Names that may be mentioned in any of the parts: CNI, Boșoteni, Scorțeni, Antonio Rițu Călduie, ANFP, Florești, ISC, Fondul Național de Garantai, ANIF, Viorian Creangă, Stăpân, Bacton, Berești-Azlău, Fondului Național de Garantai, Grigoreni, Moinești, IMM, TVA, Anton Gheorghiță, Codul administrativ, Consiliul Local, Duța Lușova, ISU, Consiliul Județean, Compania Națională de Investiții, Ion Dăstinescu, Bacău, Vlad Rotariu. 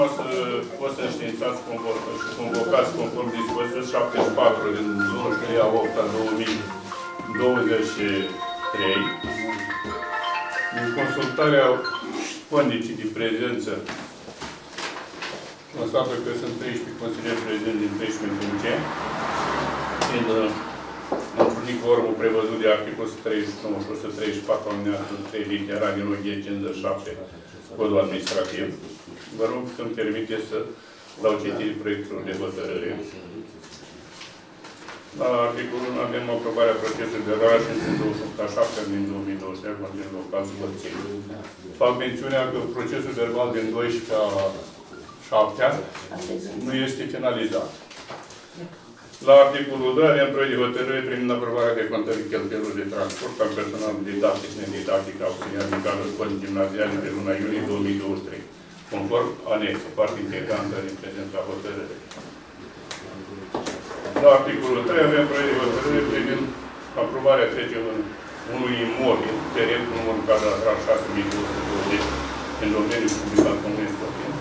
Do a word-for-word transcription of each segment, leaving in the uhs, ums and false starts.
acum o să științați și convocați conform dispoziției șaptezeci și patru din douăzeci și trei a opta două mii douăzeci și trei, din consultarea condicii de prezență, constată că sunt treisprezece consilieri prezenți din treisprezece funcție, din întrunit formul prevăzut de articol o sută treizeci și nouă și o sută treizeci și patru alineatul trei litera din o mie cinci sute cincizeci și șapte Codul administrativ. Vă rog să-mi permite să dau citire proiectul de hotărâre. La articolul unu avem aprobarea procesului de derulare cinci sute douăzeci și opt a șaptea din două mii douăzeci din local Scorțeni. Fac mențiunea că procesul verbal din doisprezece a șaptea nu este finalizat. La articolul doi avem proiect de hotărâre privind aprobarea de contării cheltuielor de transport al personalului didactic, nedidactic, auxiliar din cadrul școlii gimnaziale de luna iunie două mii douăzeci și trei, conform anexă, parte integrantă din prezenta hotărâre. La articolul trei avem proiect de hotărâre privind aprobarea trecerii unui imobil, teren cu numărul cadastral șase mii două sute douăzeci, în domeniul public al Comunei Stăpân,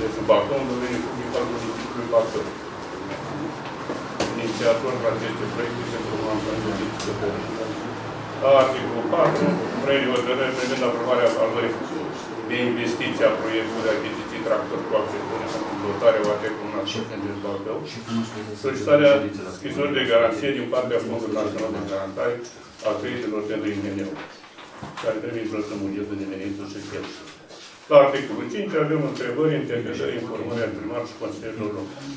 de sub Bacton, în domeniul public al municipiului Bacău. Inițiator la aceste proiecte se urmăm în la articolul patru, proiect de hotărâre privind aprobarea valorii de investiție a proiectului de achiziții tractor cu acțiune pentru dotarea o atecumă în Bacău, solicitarea scrisorii de garanție din partea Fondului Național de Garantai a creditelor pentru I M N-ul, care trebuie introdusă în bugetul din menitul și cheltuielor. La articolul cinci avem întrebări, interpretări, informări primar și consilierilor locali.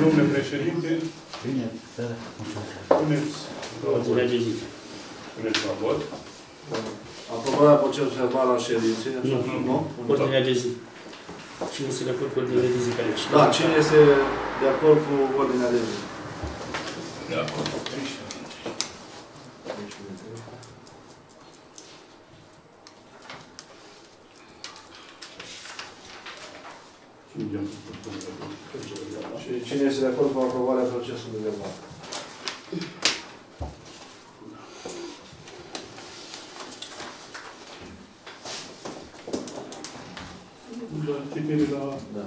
Domnule președinte, puneți la vot. Aprobarea procesului verbal al ședinței. Nu. Ordinea de zi. Cine este de acord cu ordinea de zi? Da, cine este de acord cu ordinea de zi? De acord. Și cine este de acord cu aprobarea procesului verbal? Da.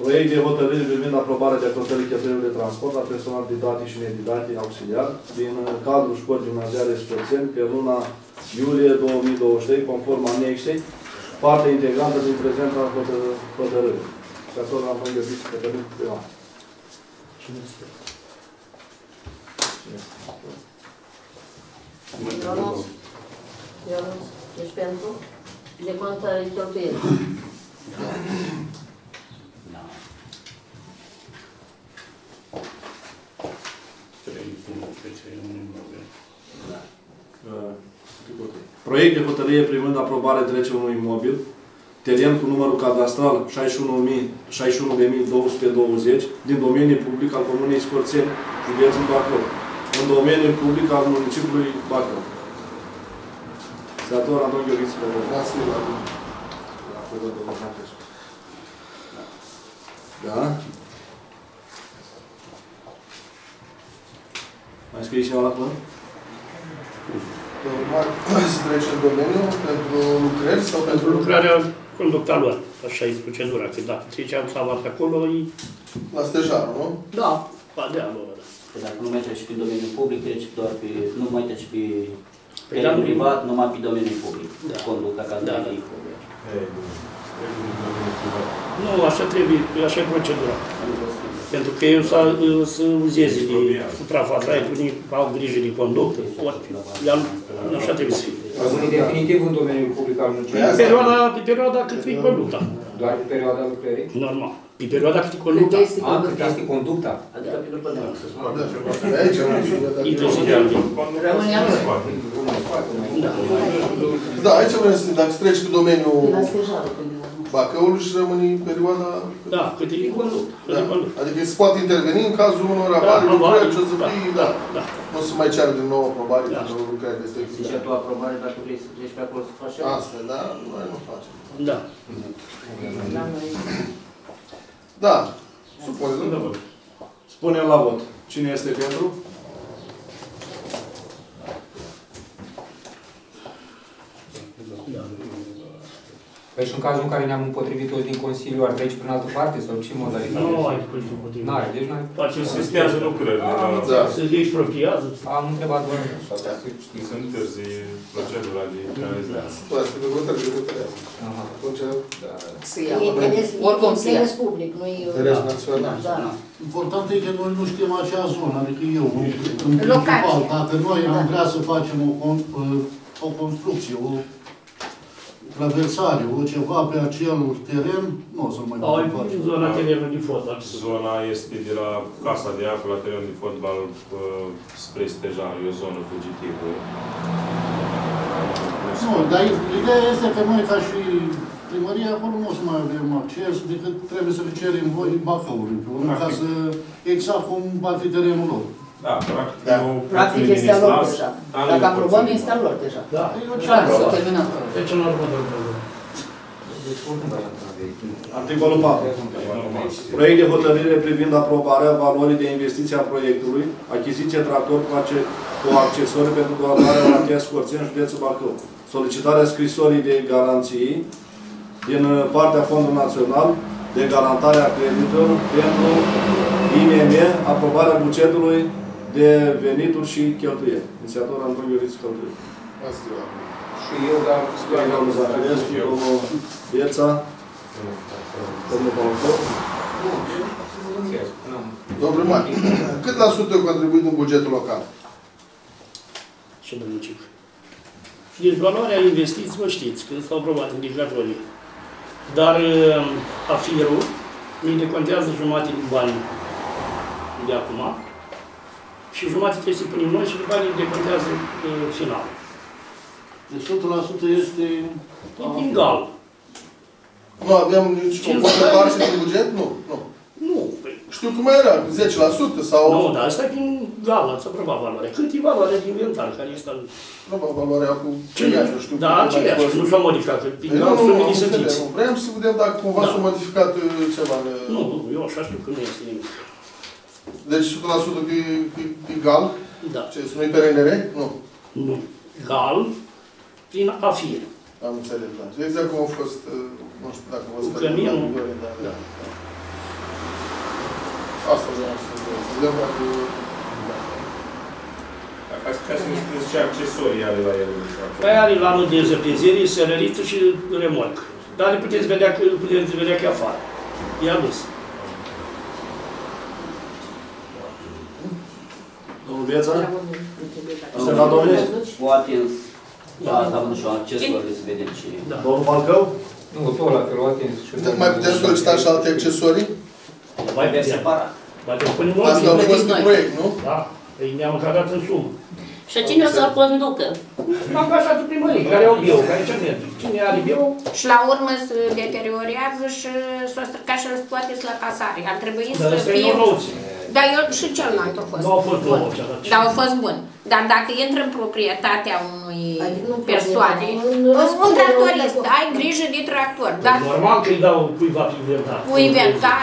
Proiect de hotărâre privind aprobarea de acordării cheltuielor de transport la personal didactic și nedidactic auxiliar din cadrul școlii gimnaziale Scorțeni pe luna iulie două mii douăzeci și trei, conform anexei, parte integrantă din prezenta hotărârii. Și atunci am îngăduit să cătărim cu prima. Cine este? Cine este? Ionuț. Deci pentru decontarea cheltuielilor. Proiect de hotărâre privind aprobarea trecerii unui imobil, teren cu numărul cadastral șaizeci și unu de mii două sute douăzeci, din domeniul public al Comunei Scorțeni, județul Bacău, în domeniul public al municipiului Bacău. Dator, Anton Gheorghiță, vă rog. Da? Mai scrie cineva la plân? Se trece în domeniu pentru lucrări sau pentru lucrarea conductalor. Așa e procedura, că da. Ziceam s-a luat acolo, e... La stejarul, nu? Da. Ba, de-a lor. Că dacă nu mai treci pe domeniul public, treci doar pe... Nu mai treci pe... Pe da, privat, numai pe domeniul public. Da. Conduc, dacă da, da. Nu, așa trebuie, așa e procedura. Pentru că eu să uzeze de suprafața, au grijă de conductă, așa trebuie să fie. Definitiv în domeniul public al muncii. Pe perioada cât e conducta. Doar pe perioada lucrării? Normal. Pe perioada cât e conducta. Cât este conducta? Adică pe după neam. Da, aici vreau să dacă treci cu domeniul Bacăului și rămâne în perioada... Da, cât e conducta. Adică se poate interveni în cazul unor avari lucrări ce o să fie, da. Nu se mai ceară din nou aprobare pentru lucrări de selecție. Zice tu aprobare dacă vrei să treci pe acolo să faci așa. Astfel, da? Noi nu facem. Da. Da. Supunem. Spunem la vot. Cine este pentru? Da. Păi și în cazul în care ne-am împotrivit toți din Consiliu, ar trece prin altă parte sau ce modalitate? Nu ai cum să împotrivești. N-ai, deci n-ai. Face să stează lucrările. Să le expropiază. Am întrebat doar așa. Să nu târzie procedura de realizare. Asta pe votare, pe votare. Atunci, da. Oricum, interes public, nu e... Interes național. Important e că noi nu știm acea zonă, adică eu, în principal, dacă noi am vrea să facem o construcție, o... traversare, o ceva pe acel teren, nu o să mai putem face. Zona terenului de fond. Zona este de la Casa de Apă la terenul de fotbal spre Stejar, e o zonă fugitivă. Nu, dar ideea este că noi, ca și primăria, acolo nu o să mai avem acces, decât trebuie să le cerem voi Bacăului, ca să exact cum ar fi terenul lor. Da, practic, da. Practic este a lor deja. Dacă aprobăm, este a lor deja. Da. S-a terminat. Deci în următorul program. Articolul patru. Proiect de hotărâre privind aprobarea valorii de investiție a proiectului, achiziție tractor cu accesori pentru colaborarea la T I A Scorțeni, județul Bacău. Solicitarea scrisorii de garanții din partea Fondului Național de Garantare a Creditelor pentru I M M, aprobarea bugetului de venituri și cheltuieli. Inițiator Antonio Rițu Călduie. Și eu, dar... Domnul Zaharescu, domnul Ieța, domnul Balcău. Domnul primar, cât la sută eu contribuit în bugetul local? Și domniciu. Deci valoarea investiți, vă știți, că s-au aprobat în legislatorii. Dar afirul mi decontează jumate din bani de acum. Și jumătate trebuie să punem noi și după aceea decontează finalul. Deci sută la sută este... egal. Nu avem nici o bună parte din buget? Nu. Nu. Nu. Știu cum era, zece la sută sau... Nu, dar asta e din gală, să proba valoare. Cât e valoarea din inventar care este... Proba valoarea cu ceiași, nu știu. Da, ceiași, nu s-a modificat. Nu, nu, nu, nu. Vreau să vedem dacă cumva s-a modificat ceva. Nu, nu, eu așa știu că nu este nimic. Deci sută la sută că e gal? Da. Ce, să nu-i pe R N R? Nu. Nu. Gal prin afir. Am înțeles, da. Exact cum a fost, nu știu dacă vă spune. Cu căminul. Da. Asta vreau să vedem dacă... Ca să ne spuneți ce accesorii are la el? Păi are lanul de zăpezire, sărăriță și remorc. Dar le puteți vedea că e afară. E adus. Domnul Bieța? Domnul Bieța? O atins. Da, asta nu știu, accesorii să vedem ce e. Domnul Balcău? Nu, tot la fel, o atins. Mai putem solicita și alte accesorii? Mai putem separa. Asta a fost un proiect, nu? Da, ne-am încădat în sumă. Și cine o să-l conducă? Angajatul primării, care au biou, care ce merge. Cine are biou? Și la urmă se deteriorează și s-o strica și îl scoateți la casare. Ar trebui să fie... Dar eu și celălalt a fost bun. Dar a fost bun. Dar dacă intră în proprietatea unui persoane, îți spun tractorist, ai grijă de tractor. Normal că îi dau cuiva pe inventar. Cu inventar,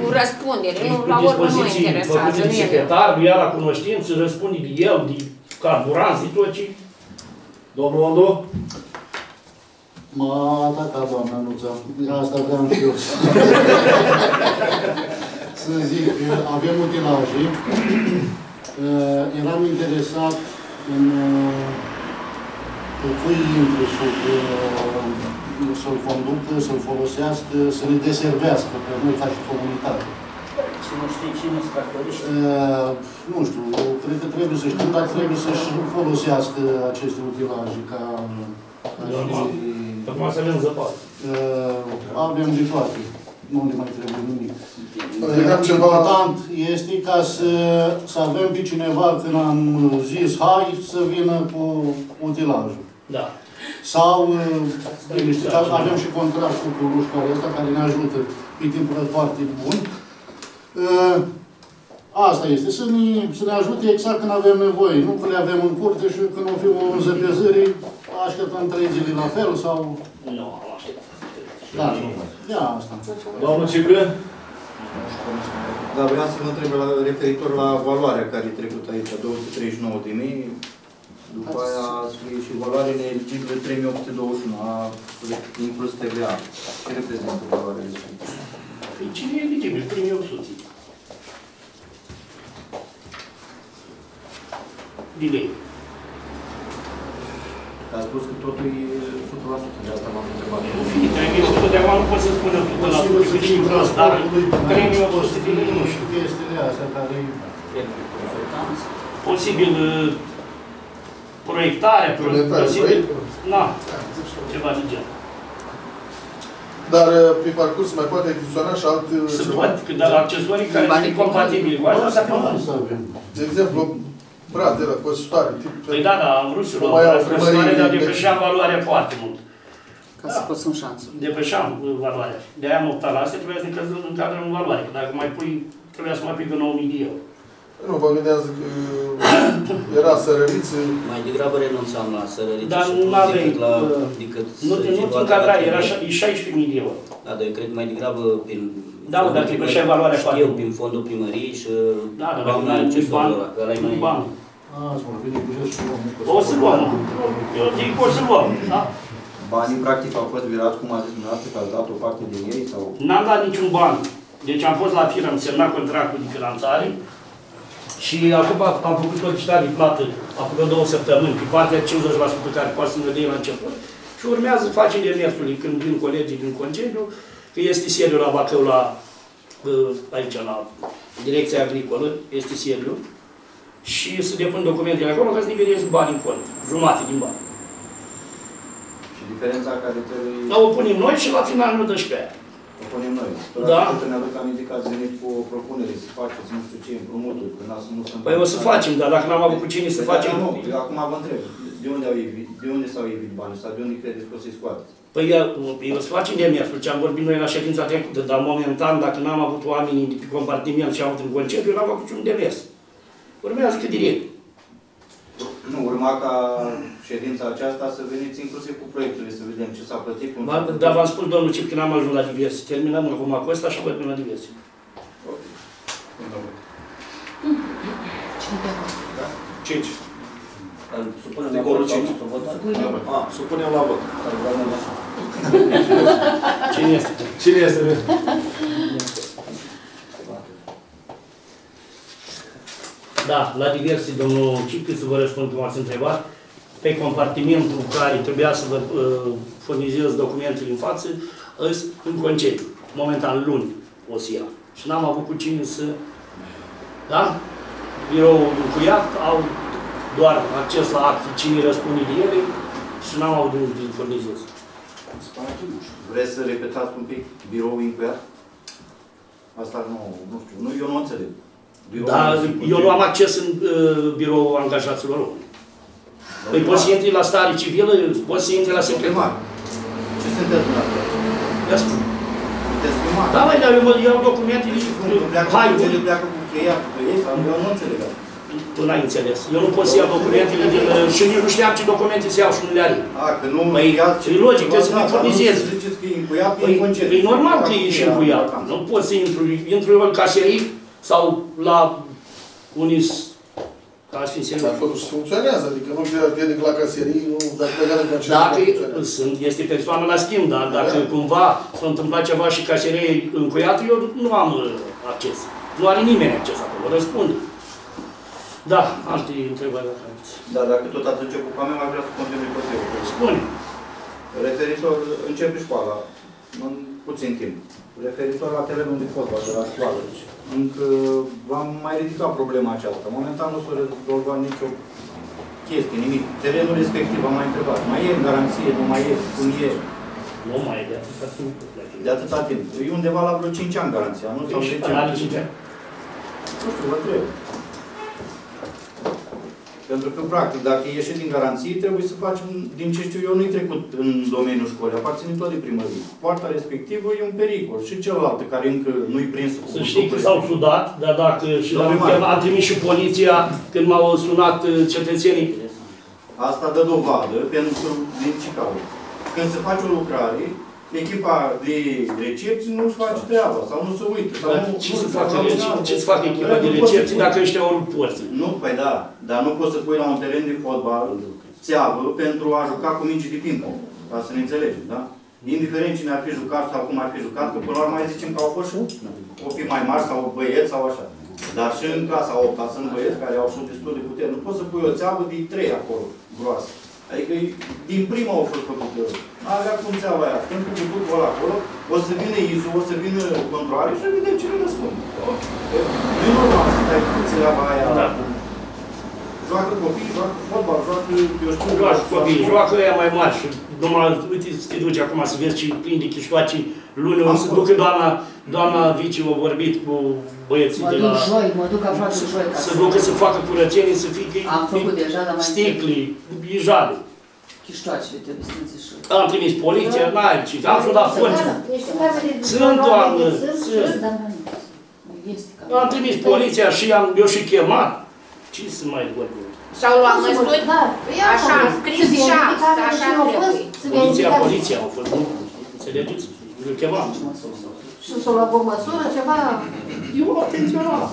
cu răspundere. La urmă nu interesează. Făcut de secretar, lui ia la cunoștință, răspunde de el, de carburant, de tot ce... Domnul Ondo? Mă, da, da, doamna, nu ți-am... Asta aveam și eu. Să zic, avem utilaje, eram interesat în cui intru să-l conducă, să-l folosească, să ne deservească pe noi ca și comunitate. Și nu știi cine sunt tractoriști? Nu știu, cred că trebuie să știu, dar trebuie să-și folosească aceste utilaje ca... Acum să avem zăpadă. Avem de toate. Nu ne mai trebuie nimic. Important este ca să avem pe cineva, când am zis, hai, să vină cu utilajul. Da. Sau avem și contract cu Colușcoare ăsta, care ne ajută pe timpul foarte bun. Asta este, să ne ajute exact când avem nevoie. Nu că le avem în curte și când o fi o înzăpezări, așteptăm trei zile la fel sau... Nu, așteptăm. Da, ia asta. Doamnă Ciclă? Da, vreau să mă întreb referitor la valoarea care e trecută aici, două sute treizeci și nouă de mii, După aia e și valoare neeligibilă trei mii opt sute douăzeci și unu, inclus T V A. Ce reprezintă valoarea eligibilă? Păi cine e eligibil? trei mii opt sute. Delay. Ați spus că totul e o sută la sută, de asta m-am întrebat. Nu fi, trei mii opt sute de acolo nu pot să spună o sută la sută, că și vreau, dar trei mii opt sute de nu știu. Chestiile astea care e posibil proiectare, posibil, na, ceva de genul. Dar pe parcurs mai poate ediționa și alt... Se poate, că dar accesorii care sunt compatibili cu așa, de exemplu, brade, la cositoare, tip... Păi da, da, am vrut să luăm la cositoare, dar depășeam valoarea foarte mult. Ca să poți în șansă. Depășeam valoarea. De-aia am optat la astea, trebuia să ne căzăm în cadrul în valoare. Dacă mai pui, trebuia să mai pui pe nouă mii de euro. Nu, mă gândeam că era sărăriță. Mai degrabă renunțam la sărăriță. Dar nu aveai, nu te încadrai, era șaisprezece mii de euro. Da, dar eu cred că mai degrabă prin... Da, dar trebuie și ai valoarea foarte. Știu, prin fondul primăriei și... Da, dar dacă nu ai nici bani, nu-i bani. O să luăm. Eu zic că o să luăm, da? Banii, practic, au fost virați, cum a zis dumneavoastră, că ați dat o parte din ei, sau... N-am dat niciun ban. Deci am fost la firmă, am semnat contractul de finanțare. Și acum am făcut solicitare de plată, aproape două săptămâni, pe partea cincizeci la sută care poate să-mi dea la început. Și urmează facem demersul când vin colegii din concediu, că este seriu la Bacău, la, aici, la Direcția Agricolă, este seriu. Și să depun documentele acolo ca să nivelez bani în cont, jumate din bani. Și diferența care trebuie... Da, o punem noi și la final nu dă și pe aia. O punem noi. Da. Că ne aduc aminte că ați venit cu o propunere să faceți, nu știu ce, împrumuturi, că nu sunt... Păi o să facem, dar dacă n-am avut cu cine să facem... Acum vă întreb, de unde s-au evit banii sau de unde credeți că o să-i scoateți? Păi eu să facem de mersul, ce am vorbit noi la ședința trecută, dar momentan, dacă n-am avut oamenii de pe compartiment și am avut în concediu, eu n-am avut niciun de mers. Urmează că direct. Nu, urma ca ședința aceasta să veniți inclusiv cu proiectele, să vedem ce s-a plătit. Dar v-am spus, domnul Cip, că n-am ajuns la diverse. Terminăm acum cu ăsta și vorbim la diverse. Ok. cinci. Supunem la vot. Supunem la vot. Cine este? Cine este? Da, la diverse, domnul Cipcu, să vă răspund cum ați întrebat. Pe compartimentul care trebuia să vă uh, furnizez documentele în față, îs în concediu. Momentan, luni o să ia. Și n-am avut cu cine să... Da? Biroul cu ea au doar acces la acte, cine răspunde de ele și n-am avut unul din furnizez. Vreți să repetați un pic biroul cu ea? Asta nu, nu știu, nu, eu nu înțeleg. Dar eu nu am acces în uh, biroul angajaților români. Păi poți să intri la stare civilă, poți să intri la secretar. Ce sunteți dumneavoastră? De asta. Sunteți primar. Da, mai, dar eu iau documentele și... Hai, unde pleacă cu cheia, cu ei, sau eu nu înțeleg. Tu n-ai înțeles. Eu nu pot să iau documentele din... Și nici nu știam ce documente să iau și nu le are. A, că nu... E logic, trebuie să mi-i furnizez. Ziceți că e încuiat, e în concediu. E normal că e și încuiat. Nu pot să intru. Intru eu în caserii sau la unis... Dar totuși funcționează, adică nu vede la caserii, nu... Dacă este persoană la schimb, dar dacă cumva s-a întâmplat ceva și caseria e încuiată, eu nu am acces. Nu are nimeni acces acolo, răspunde. Da, alte întrebări dacă aveți. Da, dacă tot ați început cu a mea, mai vreau să continui pe tău. Spune. Referitor, începe școala, în puțin timp. Referitor la terenul de fotbal, de la școală. Încă v-am mai ridicat problema aceasta. Momentan nu s-a rezolvat nicio chestie, nimic. Terenul respectiv, am mai întrebat. Mai e garanție, nu mai e, cum e? Nu mai e, de atâta timp. De atâta timp. E undeva la vreo cinci ani garanția, nu? Sau zece ani. Nu știu, vă trebuie. Pentru că, practic, dacă ieși din garanții, trebuie să facem, din ce știu eu, nu-i trecut în domeniul școlii, aparține tot de primărie. Poarta respectivă e un pericol și celălaltă, care încă nu-i prins. Să știi că s-au sudat, dar dacă și am trimis și poliția când m-au sunat cetățenii. Asta dă dovadă, pentru că, din ce cauză. Când se face o lucrare, echipa de recepții nu-ți face treaba sau nu se uită. Sau nu, ce să facă ce fac echipa de recepții dacă ăștia ori poți? Nu, păi da, dar nu poți să pui la un teren de fotbal țeavă pentru a juca cu mingi de ping-pong. Ca să ne înțelegem, da? Indiferent cine ar fi jucat sau cum ar fi jucat, că până la urmă mai zicem că au fost și copii mai mari sau băieți sau așa. Dar și în clasa a opta sunt băieți care au și destul de putere. Nu poți să pui o țeavă de trei acolo, groasă. Adică din prima au fost făcut de rău. Avea cum țeava aia. Când cu butucul ăla acolo, o să vină I S U, o să vină controlare și vedem ce ne răspund. Nu e normal să stai cu țeava aia. Joacă copii, joacă fotbal, joacă, eu știu... Joacă copii, joacă aia mai mari și... Domnul, uite, te duci acum să vezi ce plin de chișoacii luni. O să duc doamna, doamna Vici a vorbit cu băieții de la... Mă duc joi, mă duc aproape joi. Să ducă să facă curățenie, să fie... Am făcut deja, dar mai... Sticlii, ijale. Chișoacele trebuie să înțești. Am trimis poliția, n-ai ce... Am sunat poliția. Sunt, doamnă, sunt. Am trimis poliția și eu și chemat. Ce să mai vorbim? S-au luat măsuri? Așa, am scris șapte, așa trebuie. Poliția, poliția au fost, nu? Înțelegeți? Îl chemam. Și s-au luat o măsură, ceva? Eu atenționat.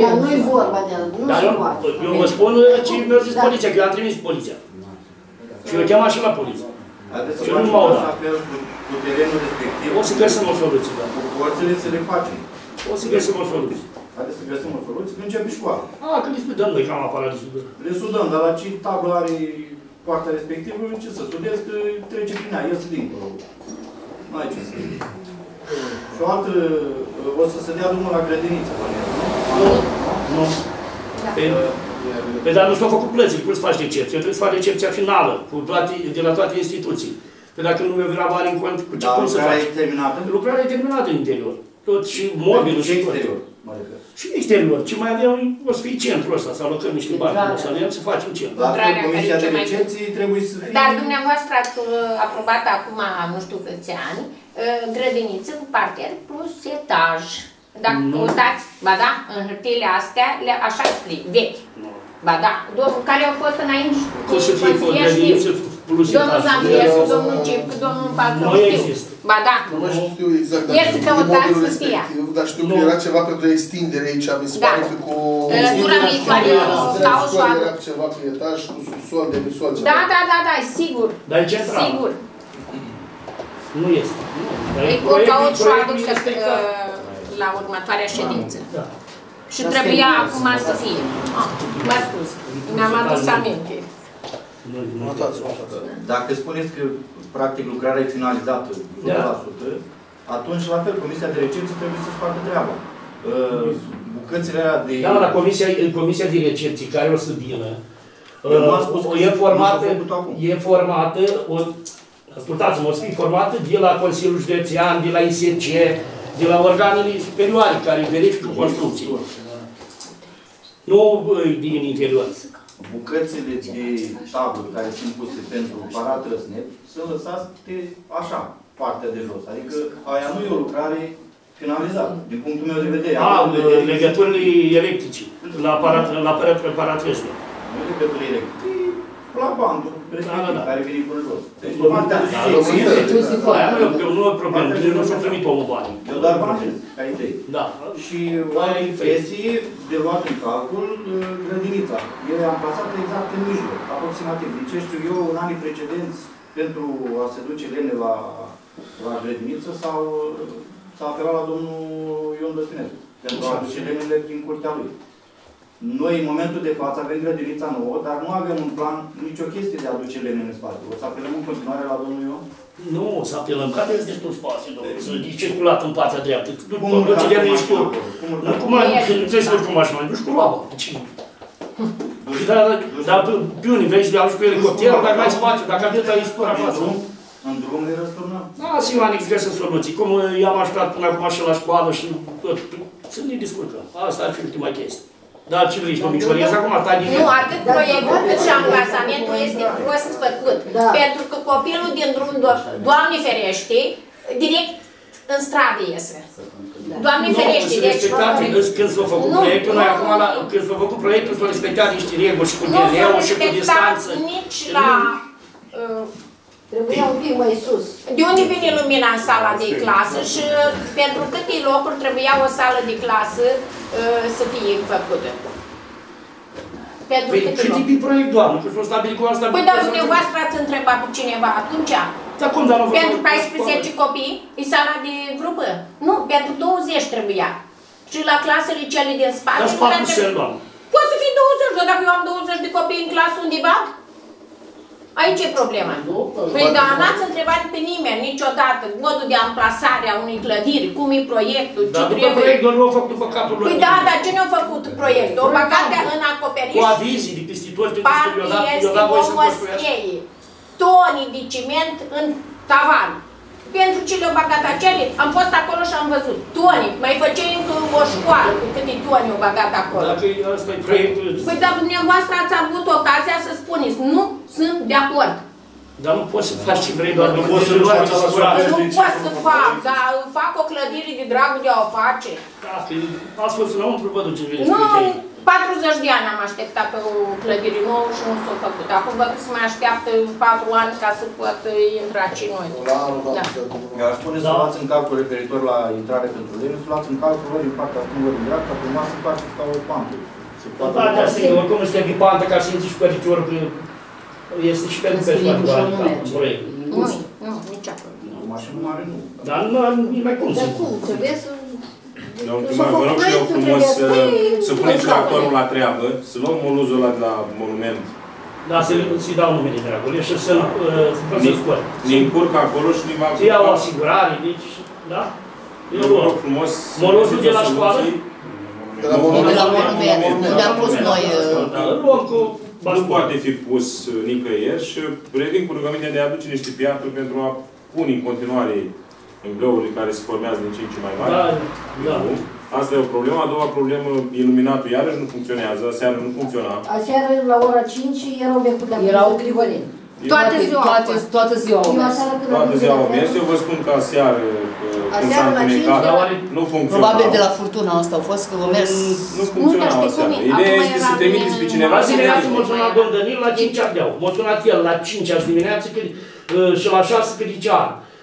Dar nu-i vorba de el, nu se poate. Eu vă spun ce mi-a zis poliția, că eu am trimis poliția. Și eu chemat și la poliție. Și eu nu m-au dat. O să găsim o soluție, da. Orțele să le facem. O să găsim o soluție. Haideți să găsim o soluție, când începem școala. A, că le studăm noi, că am apărat de studăm. Le studăm, dar la ce tablă are partea respectivă, ce să studiezi, că trece prin ea, ies dincolo. Nu ai ce să studiezi. Și o altă, o să se dea drumul la grădiniță, bănează, nu? Nu, nu. Păi, dar nu s-au făcut plățile, cum să faci recepție? Eu trebuie să fac recepția finală, de la toate instituții. Că dacă nu mi-o vrea bani în cont, cu ce cum să faci? Dar lucrarea e terminată? Lucrarea e terminată în interior. Tot și mobilul și exterior. Și în exterior. Ce mai avem, o să fie centrul ăsta, să alocăm niște bani, o să avem să facem centru. Dar comisia de recepții trebuie să fie... Dar dumneavoastră ați aprobat acum, nu știu câți ani, grădiniță cu parter plus etaj. Dacă uitați, ba da, în hârtiile astea, așa scrie, vechi. Ba da, care au fost înainte și conțineri. Domnul Zambiescu, domnul Cipcu, domnul Patrău, știu. Ba da. Nu mai știu exact dacă e imobilul respectiv, dar știu că era ceva pentru extindere aici, mi se pare că cu... Tura militară, stau soară. Era ceva pe etaj, cu subsol, de misol, ceva. Da, da, da, da, e sigur. Dar e ce treabă? Sigur. Nu este. E cu tot și o aducă la următoarea ședință. Și trebuia acum să fie. Mă scuz, mi-am adus aminte. Dacă spuneți că practic lucrarea e finalizată o sută la sută, atunci la fel, comisia de recepție trebuie să-și facă treaba. Bucățile alea de... Da, la comisia de recepții care o să vină, e formată, ascultați-mă, o să fie formată de la Consiliul Județean, de la I S C, de la organele superioare care verifică construcții. Nu din interior. Bucățile de tabluri care sunt puse pentru parat răsnet sunt lăsate așa, partea de jos. Adică aia nu e o lucrare finalizată, din punctul meu de vedere. A, legăturile electrice la parat răsnet. Nu legăturile electrice, e la bandul care vine până jos. Deci partea de jos. Aia nu e o problemă, nu și-o primit omul banii. Eu doar banii, ca idei. Și oare impresie de luat în calcul grădinița. Ele am plasat exact în mijloc, aproximativ. Din ce știu eu, în anii precedenți, pentru a se duce lemne la grădiniță, s-a apelat la domnul Ion Dăstinescu, pentru a duce lemnele din curtea lui. Noi, în momentul de față, avem grădinița nouă, dar nu avem un plan, nicio chestie de a duce lemne în spate. O să apelăm în continuare la domnul Ion? Nu, o să apelăm, că aveți destul spațiu, domnule, să e circulat în partea dreaptă. După urcății de aici, cum trebuie să urcă mașina, duci cu roaba. Dar pe unii vezi, le-au jucat elicopterul, dacă ai spațiu, dacă aveți aici spora față. În drum le răsturnăm? Da, sigur, Alex, găsesc soluții. Cum i-am ajutat până acum și la școală și să ne descurcăm. Asta ar fi ultima chestie. Dar ce vrei, mă micșoriez acum, asta din... Nu, atât proiectul cât și amplasamentul este prost făcut. Pentru că copilul din drum, Doamne ferește, direct în stradă iese. Doamne ferește, deci... Când s-a făcut proiectul, noi acum, când s-a făcut proiectul, s-au respectat niște reguli și cu deleu și cu distanță. Nu s-au respectat nici la... Trebuia un pic mai sus. De unde vine lumina în sala de clasă și pentru câte locuri trebuia o sală de clasă uh, să fie făcută? Pentru păi, câte locuri? Păi, proiect, doamnă, că s-o stabil cu asta... Păi, dar dumneavoastră ați întrebat pe cineva atunci? Dar cum, doamnă? Pentru paisprezece copii e sala de grupă? Nu, pentru douăzeci trebuia. Și la clasele cele din spate... Dar spate nu se doamnă. Poate să fie douăzeci, dar dacă eu am douăzeci de copii în clasă undeva? Aici e problema. Păi, dar n-ați întrebat pe nimeni niciodată modul de amplasare a unei clădiri, cum e proiectul, ce trebuie... Dar proiectul nu a făcut după capul lor. Păi da, dar ce ne-a făcut proiectul? O păcate în acoperiș... Cu avizii de pestitori, de pestitori, eu da voi să construiască. Tonii de ciment în tavan. Pentru ce le-o băgat acele, am fost acolo și am văzut. Toni, mai făceai încă o școală cu câte toni au băgat acolo. Dacă ăsta e proiectul... Păi, dar dumneavoastră ați avut ocazia să spuneți, nu sunt de acord. Dar nu poți să faci ce vrei, doar nu poți să faci ce vrei. Nu pot să fac, dar fac o clădire de dragul de a o face. Da, că ați fost la un trupă duce. Nu, patruzeci de ani am așteptat pe o clădire nouă și nu s-a făcut. Acum văd că se mai așteaptă patru ani ca să pot intra și noi. Aș spune să luați în calcul referitor la intrare pentru lemn, să luați în calcul lor din partea stângă din dreapta, ca urma să faci ca o pantă. Partea stângă, oricum este de pantă, ca și nici păricior, este și pentru persoană proiect. Nu, nu, nici acolo. Mașină mare nu. Dar nu-i mai cum. Dar cum, trebuie să... Vă rog și eu frumos să puneți tractorul la treabă, să luăm moluzul ăla de la monument. Da, să-i dau numele de acolo și să-l scot. Ne încurc acolo și ne va... Să iau asigurare, deci... Da? Vă rog frumos... Moluzul de la școală? De la monument, le-am pus noi... Nu poate fi pus nicăieri și previn cu rugămintea de a aduce niște piatră pentru a pune în continuare în glourile care se formează din ce în ce mai mari. Da, da. Asta e o problemă. A doua problemă, iluminatul iarăși nu funcționează. Aseară nu funcționa. Aseară la ora cinci erau becuda. Erau grigolini. Toată ziua. Toată, toată ziua au mers. Toată ziua au mers. Eu vă spun că aseară, când s-a întunecat, nu funcționa. Probabil de la furtuna asta au fost că au mers. Nu funcționa aseară. Ideea este să trimiteți pe cineva. Azi dimineață m-a sunat domn Danil la cinci abdeau. M-a sunat el la cinci azi dimineață și la șase pe licea.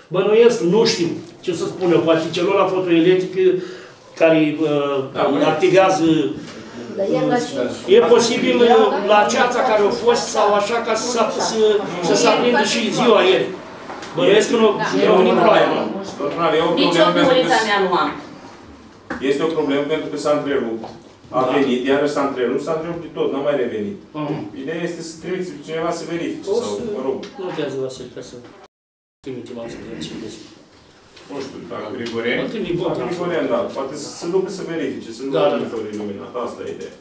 Bănuiesc, nu știu ce să spun eu, poate celor la fotoelectrică care uh, activează... Uh, e posibil uh, la ceața care a fost sau așa ca să se aprinde și ziua ieri. Bănuiesc că nu au venit ploaie, mă. Nici o culița mea nu am. Este o problemă pentru că s-a întrerupt. A venit, iarăși s-a întrerupt, s-a întrerupt de tot, n-a mai revenit. Ideea este să trimiți cineva să verifice sau, mă rog. Nu trebuie să vă să... Primitiv, am să vedeți. Nu știu, dacă Grigorien, dacă Grigorien, da, poate să ducă să verifice, să nu ducă iluminat, asta e ideea.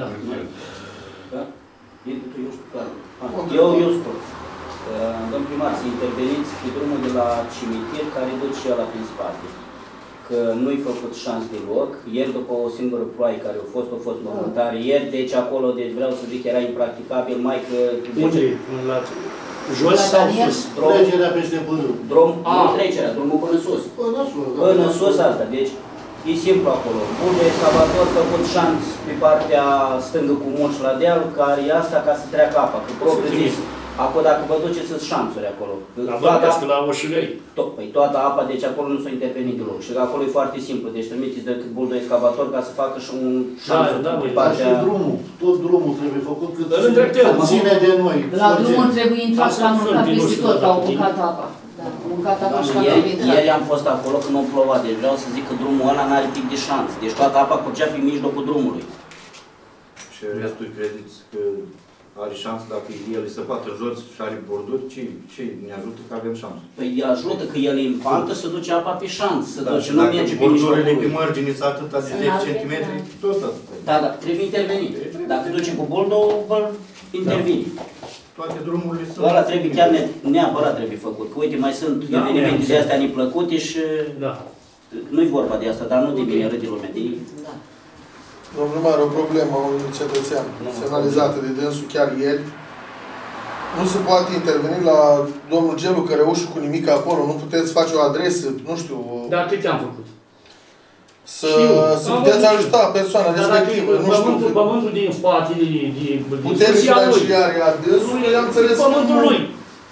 Da. Da? Eu știu, da. Eu spun. Domn primar, să interveniți pe drumul de la cimitir, care duce și ăla prin spate. Că nu-i făcut șans de loc. Ieri, după o singură ploaie care a fost, a fost momentar. Ieri, deci acolo, deci vreau să zic, era impracticabil, mai că... Unde e? Jos sau sus? Trecerea peste pădure. Nu trecerea, drumul până sus. Până sus. Până sus asta, deci e simplu acolo. Bunul excavator făcut șanț pe partea stângă cu munci la deal, care e asta ca să treacă apa, că propriu zis. Acolo dacă vă duceți, sunt șanțuri acolo. La Oșilei. Păi toată apa, deci acolo nu s-a intervenit deloc. Și acolo e foarte simplu, deci trimiteți decât bunul excavator ca să facă și un șanț pe partea... Dar și drumul, tot drumul trebuie făcut cât ține de noi. La drumul trebuie intrat și la mâncat peste tot, au bucat apa. Ieri am fost acolo când nu ploua, deci vreau să zic că drumul ăla n-are pic de șanț. Deci toată apa curgea prin mijlocul drumului. Și restul credeți că... Are șansă dacă el e săpată jos și are borduri, ce ne ajută că avem șansă? Păi îi ajută că el e în pantă, se duce apa pe șanț, se duce, nu merge pe nici bordurile pe margini sunt atâta de zece centimetri, tot atâta. Da, da, trebuie intervenit. Dacă duce cu bordul, intervine. Toate drumurile sunt... Ăla trebuie chiar neapărat trebuie făcut, că uite, mai sunt evenimente de astea neplăcute și... Nu-i vorba de asta, dar nu de bine, râde lumea, de... Domnul primar, o problemă a unui cetățean, semnalizată de dânsul chiar ieri. Nu se poate interveni la domnul Gelu, că reușul cu nimic acolo, nu puteți face o adresă, nu știu... Dar cât am făcut? Să puteți ajuta persoana respectivă, nu știu... Pământul din spate, din... Puteți financiare a dânsului, am înțeles... Pământul lui!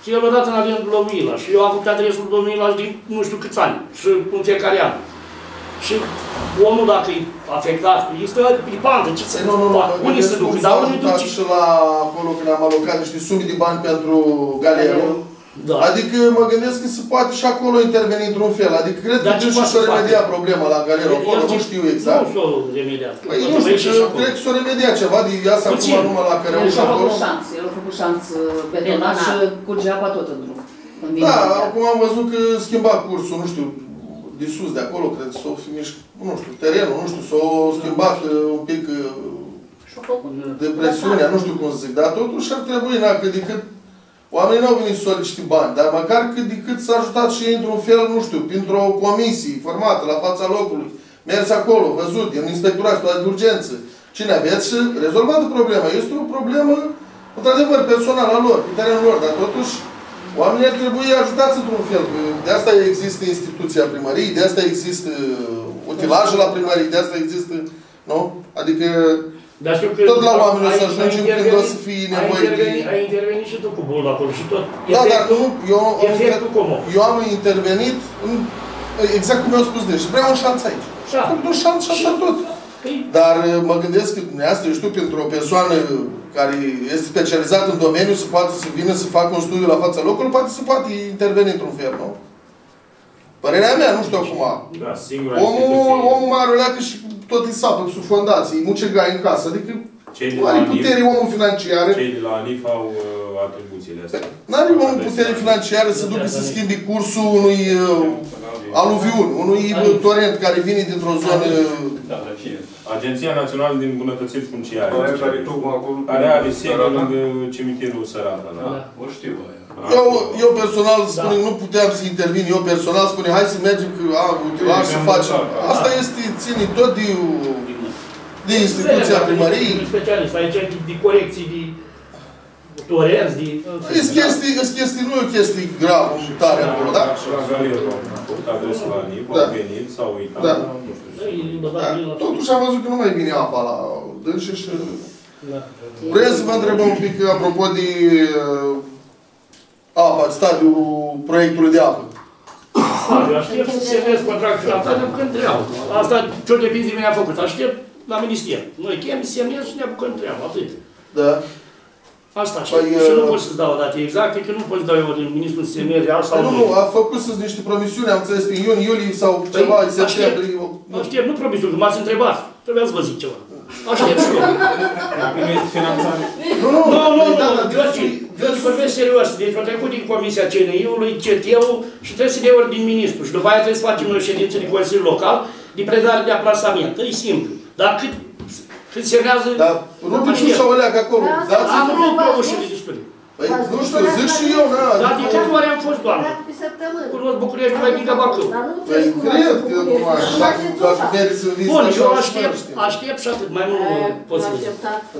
Și el odată n-a venit la Uila și eu am avut adresul la Uila din nu știu câți ani, și în fiecare an. Și omul dacă e afectat, este e bancă, ce se întâmplă? Unii se duc, dar unii duc și la acolo când am alocat niște sume de bani pentru galerul. Da. Adică mă gândesc că se poate și acolo interveni într-un fel. Adică cred că ce și s-o remedia problema la galeră acolo, nu știu exact. Nu s-o remedia. Păi nu știu, cred că s-o remedia ceva, de iasă acum numai la care ușa acolo. El a făcut șanț, el a făcut șanț betonat și curgea apa tot în drum. Da, acum am văzut că schimba cursul, nu știu, de sus de acolo, cred că s-o fi mișcat, nu știu, terenul, nu știu, s-o schimbat un pic de presiunea, nu știu cum să zic, dar totuși ar trebui, na, că decât oamenii n-au venit să solicite bani, dar măcar cât de cât s-a ajutat și într-un fel, nu știu, printr-o comisie formată la fața locului, mers acolo, văzut, în inspectorat, de urgență, cine aveți și rezolvat problema. Este o problemă, într-adevăr, personală a lor, pe terenul lor, dar totuși oamenii ar trebui ajutați într-un fel. De asta există instituția primăriei, de asta există utilaje la primărie, de asta există, nu? Adică tot la oameni o să ajungem când o să fie nevoie de... Ai intervenit și tu cu bolul acolo și tot. Da, dar nu, eu am intervenit exact cum mi-au spus de și vreau un șanț aici. Și am făcut un șanț și așa tot. Dar mă gândesc că dumneavoastră, eu știu, pentru o persoană care este specializată în domeniu, se poate să vină să facă un studiu la fața locului, poate se poate interveni într-un fel, nu? Părerea mea, nu știu acum. Omul mare o leacă și tot îi sapă sub fondații, muce gai în casă, adică nu are putere omul financiară. Cei de la ANIF au atribuțiile astea. Nu are omul putere financiară să ducă să schimbi cursul unui aluviun, unui torent care vine dintr-o zonă... Agenția Națională de Îmbunătățiri Funciare, care are sediul lângă cimitirul Sărata. O știu aia. Eu, eu personal spun, da. Nu puteam să intervin, eu personal spun, hai să mergem că a, utilaj să facem. Asta este, ține tot de, de instituția primăriei. De specialist, aici de corecții, de torenți, de... Îți chestii, îți chestii, nu e chestii gravă, mutare acolo, da? Și la galerul am făcut adresul la N I P, au venit, s-au uitat, nu știu. Totuși am văzut că nu mai vine apa la dânșe și... Vreau să vă întrebăm un pic, apropo de... apa, stadiul proiectului de apă. Eu aștept să se vezi contractul la stadiu când treau. Asta ce-o depinzi de mine a făcut. Aștept la minister. Noi chem, semnez și ne apucăm treaba. Atât. Da. Asta așa. Și nu pot să-ți dau o dată exactă, că nu pot să dau eu din ministru semnez real sau... Nu, nu, a făcut să-ți niște promisiuni, am înțeles, pe iuni, iulie sau ceva, septembrie... Aștept, nu promisiuni, m-ați întrebat. Trebuia să vă zic ceva. Aștept și eu. Dacă nu este finanțare... Nu, nu, nu, nu, eu îți vorbesc serios. Deci am trecut din Comisia C N I-ului, C T E-ul și trebuie să ne ori din ministru. Și după aia trebuie să facem noi ședințe de Consiliul Local de predare de aplasament. E simplu. Dar cât, cât semnează... Dar nu te știu să o leagă acolo. Am vrut pe ușile de studiu. Păi nu știu, zic și eu. Dar de câte ori am fost, doamnă? Cunosc București numai din Bacău. Păi cred că nu mai... Dacă mergi să vii... Bun, eu aștept și atât. Mai mult pot să zic.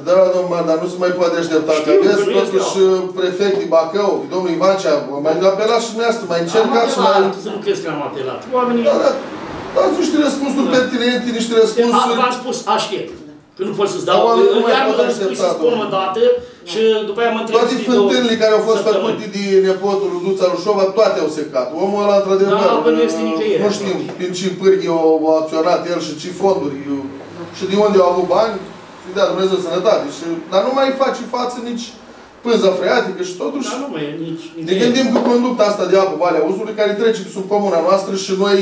Da, domnul, dar nu se mai poate aștepta. Că vezi totuși prefectul Bacău, domnul Ivancea, mai apelat și dumneavoastră, mai încercat și mai... Să nu crezi că am apelat. Dați niște răspunsuri pertinente, niște răspunsuri... V-am spus, aștept. Că nu pot să-ți dau, iar nu pot să spun o dată și după aia mă întreb... Toate fântânile care au fost făcute de nepotul lui Duța Lușova, toate au secat. Omul ăla, într-adevăr, nu știm prin ce pârghii au acționat el și ce fonduri și de unde au avut bani, și de-a Dumnezeu sănătate. Dar nu mai face față nici pânza freatică și totuși... Dar nu mai e nici... Ne gândim cu conducta asta de apă, Valea Uzului, care trece sub comuna noastră și noi...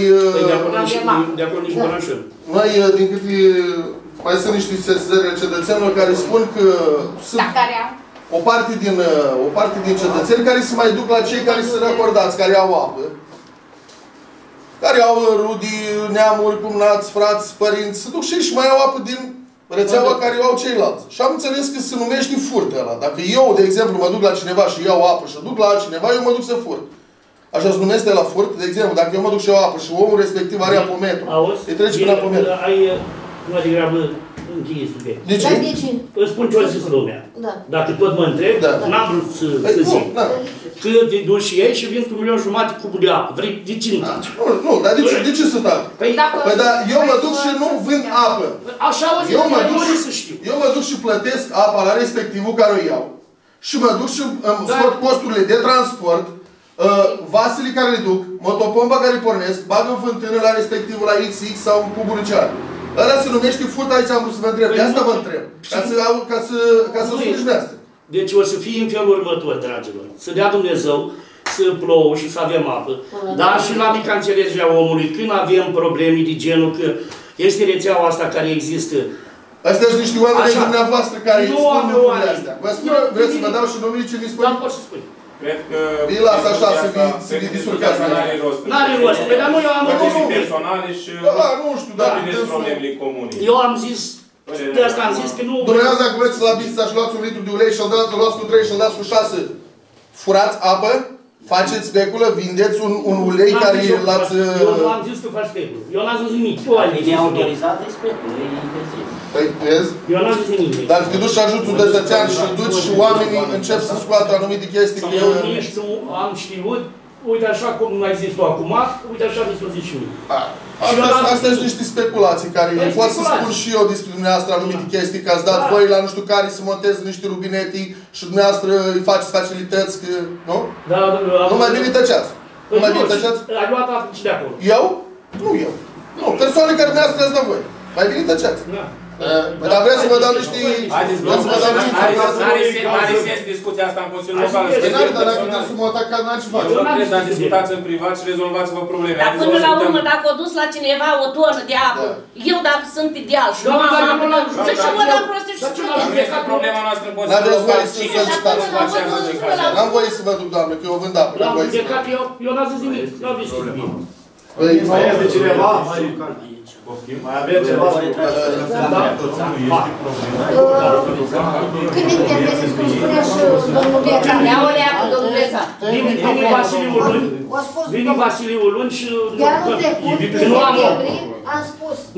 De acolo nici Bărășel. Noi, din câte... Mai sunt niște sesizările cetățenilor care spun că sunt o parte din, o parte din cetățeni care se mai duc la cei care sunt recordați, care au apă. Care au rudi, neamuri, cumnați, frați, părinți, se duc și ei și mai au apă din rețeaua care o au ceilalți. Și am înțeles că se numește furt ăla. Dacă eu, de exemplu, mă duc la cineva și iau apă și duc la altcineva, eu mă duc să furt. Așa se numește la furt, de exemplu, dacă eu mă duc și iau apă și omul respectiv are apometru, îi trece prin apometru. Nu degrabă încheie subiectul. De ce? Îți spun ce o zis lumea. Dacă tot mă întreb, n-am vrut să zic. Că te duci și ei și vin cu un milion jumate cuburi de apă. Vrei? De ce nu taci? Nu, dar de ce să taci? Păi dar eu mă duc și nu vând apă. Așa o zis, eu mă duc și plătesc apa la respectivul care o iau. și mă duc și îmi da. scot costurile de transport, uh, vasele care le duc, motopomba care le pornesc, bag în fântână la respectivul la X X sau în cubul Lucian. Ăla se numește furt, aici am vrut să vă întreb, de asta vă întreb, ca să ca să, ca să asta. Deci o să fie în felul următor, dragilor, să dea Dumnezeu să plouă și să avem apă, dar și la mica înțelegerea omului, când avem probleme de genul că este rețeaua asta care există. Astea sunt niște oameni de dumneavoastră care îi spun lucrurile astea. Vă spun, vreți să vă dau și numele ce mi spun? Da, poți să spui. Cred că... Vi-l las așa să vi disurcați. N-are rost. N-are rost. Păi, dar nu, eu am... personale și... Da, nu știu, dar... Eu am zis... De asta am zis că nu... Dumneavoastră, dacă vreți la bița și luați un litru de ulei și-l dați, luați cu trei și-l dați cu șase, furați apă, faceți speculă, vindeți un, un ulei nu, care l-ați... Eu nu am zis că faci speculă. Eu n-am zis nimic. E autorizat de speculă, e interzis. Păi, vezi? Eu n-am zis nimic. Dar te duci și ajuți un dătățean și duci și oamenii încep să scoată anumite chestii. Sau eu nu am știut, uite așa cum ai zis tu acum, uite așa mi s-o zici și mie. Astea sunt niște speculații care pot să spun și eu despre dumneavoastră anumite chestii, că ați dat voi la nu știu care să monteze niște rubinetii și dumneavoastră îi faceți facilități, că... Nu? Da, da. Nu mai bine tăceați. Nu mai bine tăceați? Ai luat apă de acolo. Eu? Nu eu. Nu, persoane care dumneavoastră ați dat voi. Mai bine tăceați. Păi, dar vreau să vă dau niște... Vreau să vă dau niște informații. N-are sens discuția asta în Consiliul Local. Păi n-are, dar dacă te-a sumat că n-ar ce faci. Nu trebuie să discutați în privat și rezolvați-vă probleme. Dar până la urmă, dacă o dus la cineva o tonă de apă, eu dacă sunt pe deal și nu am apă, să și mă dau prostii și știu. Dar nu este problema noastră în Consiliul Local. N-am voie să vă duc, doamne, că eu vând apă. L-am îndecat, eu n-am zis nimic. N-am zis nimic. Mai este cineva? Mai avem ceva? Când interveziți, cum spunea și domnul Bețan. Domnul Bețan. Vine Vasiliu Lund și nu am om.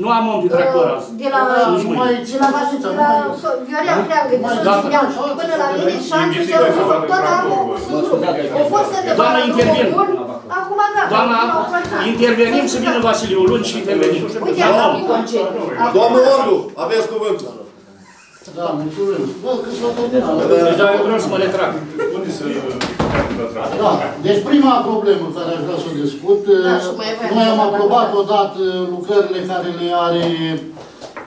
Nu am om de tractor azi. De la Vasiliu, de la Viorian Creangă, până la mine, șanțul și-a răzut tot amul sunt grup. O fost să te facă un bun, acum da. Doamna, intervenim să vină Vasiliu Lund și intervenim. Domnul Ordu, aveți cuvântul. Da, mulțumesc. Bă, că s-a terminat. Dar eu vreau să mă retrag. Unde să... Da, deci prima problemă care aș vrea să o discut. Noi am aprobat odată lucrările care le are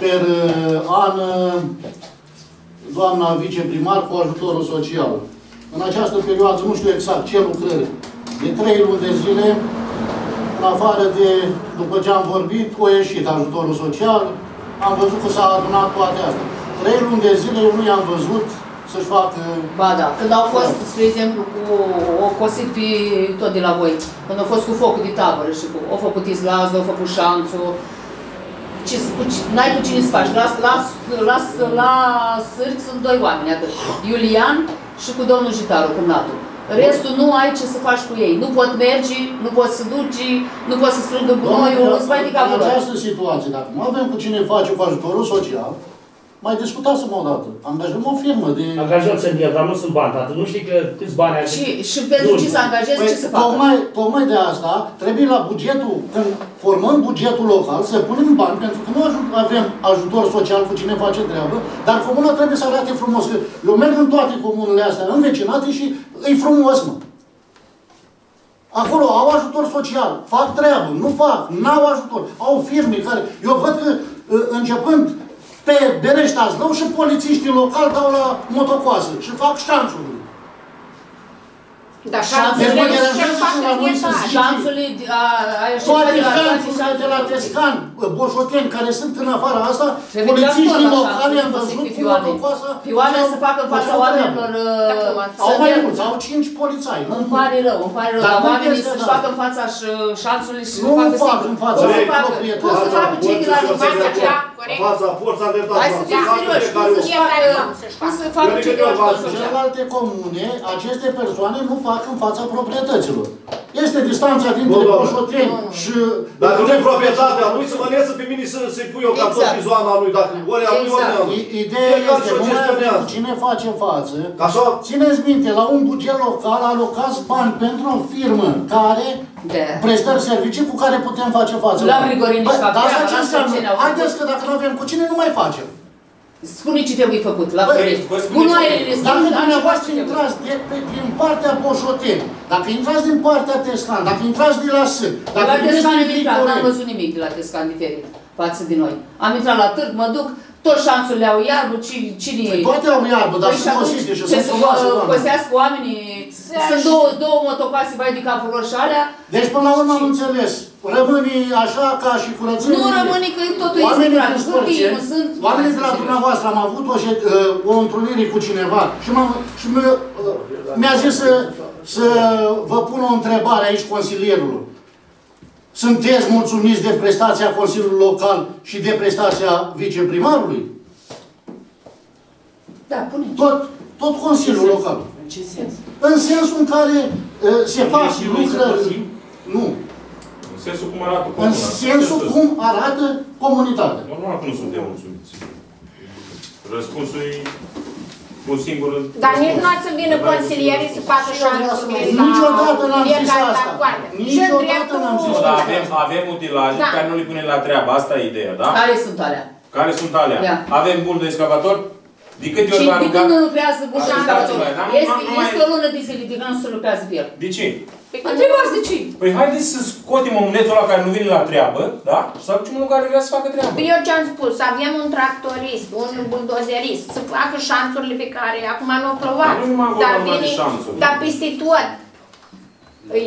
per an doamna viceprimar cu ajutorul social. În această perioadă, nu știu exact ce lucrări, de trei luni de zile, în afară de, după ce am vorbit, o ieșit ajutorul social, am văzut că s-a adunat toate astea. Trei luni de zile eu nu i-am văzut să-și facă... Ba da, când au fost, da. spre exemplu, cu o cosipi tot de la voi, când au fost cu focul de tabără și cu... Au făcut izlazul, au făcut șanțul... N-ai cu cine să faci, las, las, las, la sârg sunt doi oameni, atât. Iulian și cu domnul Jitaru, cumnatul. Restul nu ai ce să faci cu ei. Nu pot merge, nu pot să duci, nu pot să strângă gunoiul, îți mai dica vâră. În această situație, dacă nu avem cu cine face cu ajutorul social, mai discutați-mă o dată. Angajăm o firmă de... Angajați în el, dar nu sunt bani, tată. Nu știi că câți bani ai... Și, și pentru ce să angajezi, păi, ce să tocmai, facă? Tocmai de asta trebuie la bugetul, când formăm bugetul local, să punem bani, pentru că nu avem ajutor social cu cine face treabă, dar comuna trebuie să arate frumos. Eu merg în toate comunele astea învecinate și îi frumos, mă. Acolo au ajutor social, fac treabă, nu fac, n-au ajutor. Au firme care... Eu văd că începând pe Berești-Azlău și polițiștii locali dau la motocoasă și fac șanțuri. Dar șanțurile de la Tescan, Boșoteni, care sunt în afara asta, polițiștii locali i-am văzut cu motocoasă. Pioane să facă în fața oamenilor... Au mai mulți, au cinci polițai. Îmi pare rău, îmi pare rău, dar oamenii să-și facă în fața șanțurile și să-și facă sigur. Pot să facă cei de la Dumnezeu aceea. Fața, forța de față. Hai să fim serioși, cum să facă cei de la Dumnezeu. Celelalte comune, aceste persoane nu fac în fața proprietăților. Este distanța dintre Boșoteni și... Dacă nu-i proprietatea lui, să mă lăsă pe mine să-i pui eu ca tot vizoana lui, dacă ori a lui, ori a lui. Ideea este, numai cine face față, țineți minte, la un buget local alocați bani pentru o firmă care prestă servicii cu care putem face față. Dar asta ce înseamnă? Haideți că dacă nu avem cu cine, nu mai facem. Spune ce trebuie făcut la București. Dacă dumneavoastră intrați de, pe, din partea Boșoteni, dacă intrați din partea Tescan, dacă intrați de la Sân, dacă intrați din la n-am văzut nimic de la Tescan diferit față de noi. Am intrat la târg, mă duc, toți șanțurile au iarbă, cine e? Toate au iarbă, dar sunt posibil și sunt frumoase. Ce să păsească oamenii? Sunt două motocase vai de capul lor și alea. Deci până la urmă am înțeles. Rămâne așa ca și curățenie. Nu rămâne că totul este grav. Oamenii de la dumneavoastră am avut o, o întrunire cu cineva și, și mi-a zis să, să vă pun o întrebare aici consilierului. Sunteți mulțumiți de prestația Consiliului Local și de prestația viceprimarului? Da, pune. Tot, tot Consiliul Local. În ce sens? În sensul în care uh, se fac lucrări. Nu. În sensul cum arată comunitatea. În sensul cum arată comunitatea. Normal că nu suntem mulțumiți. Răspunsul e un singur. Dar nici nu ați să vină consilierii să facă șanțuri. Niciodată n-am zis asta. Niciodată n-am zis asta. Avem utilaje pe care nu le punem la treabă. Asta e ideea, da? Care sunt alea? Care sunt alea? Avem bul de excavator? De câte ori v-a rugat? Și de când nu lucrează bul de excavator? Este o lună de zile de când nu se lucrează pe el. De ce? Întrebați de ce? Păi haideți să scotem omulețul ăla care nu vine la treabă, da? Și să aducem unul care vrea să facă treabă. Eu ce-am spus, să avem un tractorist, un buldozerist, să facă șanțurile pe care acum nu au plouat. Nu numai vorba de șanțuri. Dar peste tot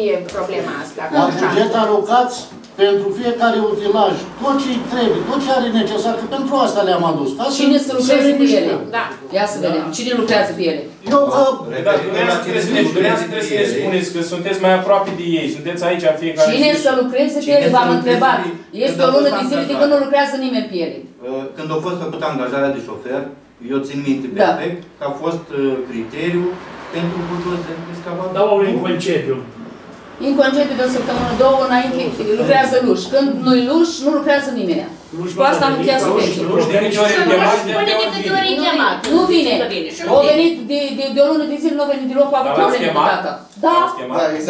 e problema asta. La buget alocați pentru fiecare utilaj, tot ce trebuie, tot ce are necesar, că pentru asta le-am adus. Cine se lucrează pe ele? Da. Ia să vedem. Cine lucrează pe ele? Eu că... Dar dumneavoastră trebuie să ne spuneți că sunteți mai aproape de ei, sunteți aici în fiecare zi. Cine să lucreze pe ele? V-am întrebat. Este o lună de zile de când nu lucrează nimeni pe ele. Când a fost făcută angajarea de șofer, eu țin minte perfect că a fost criteriu pentru buldozerul de excavator. Dau un concepiu. În concediu de o săptămână, două, înainte, lucrează luși. Când nu-i luși, nu lucrează nimeni. Cu asta am încheiat subiectul. Nu vine. O venit de o lună de zile, nu a venit deloc, a avut probleme cu tata. Da,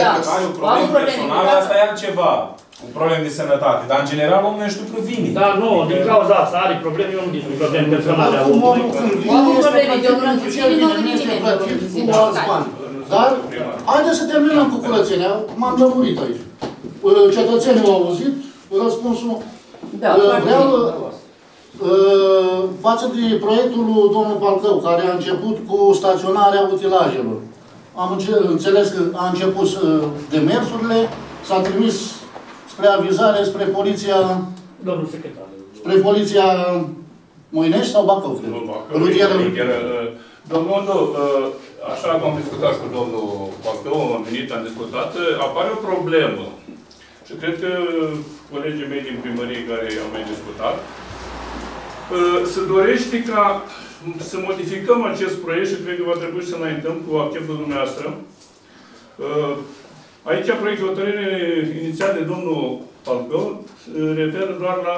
da. A avut probleme cu tata. Asta e altceva. Cu probleme de sănătate. Dar, în general, omul nu știu că vine. Dar nu, din cauza asta are probleme, eu nu din probleme personale. A avut probleme de o lună de zile, nu a venit nimeni de o lună de zile. Dar, haideți să terminăm cu curățenia, m-am lămurit aici. Cetățenii au auzit răspunsul. Da, vreau, față de proiectul lui domnul Bacău, care a început cu staționarea utilajelor. Am înțeles că a început demersurile, s-a trimis spre avizare, spre poliția... Domnul secretar. Spre poliția Moinești sau Bacău? Rutieră. Domnul, așa cum am discutat cu domnul Bacău, am venit, am discutat, apare o problemă. Și cred că colegii mei din primărie care au mai discutat, se dorește ca să modificăm acest proiect și cred că va trebui să înaintăm cu acceptul dumneavoastră. Aici proiectul hotărâre inițiat de domnul Bacău referă doar la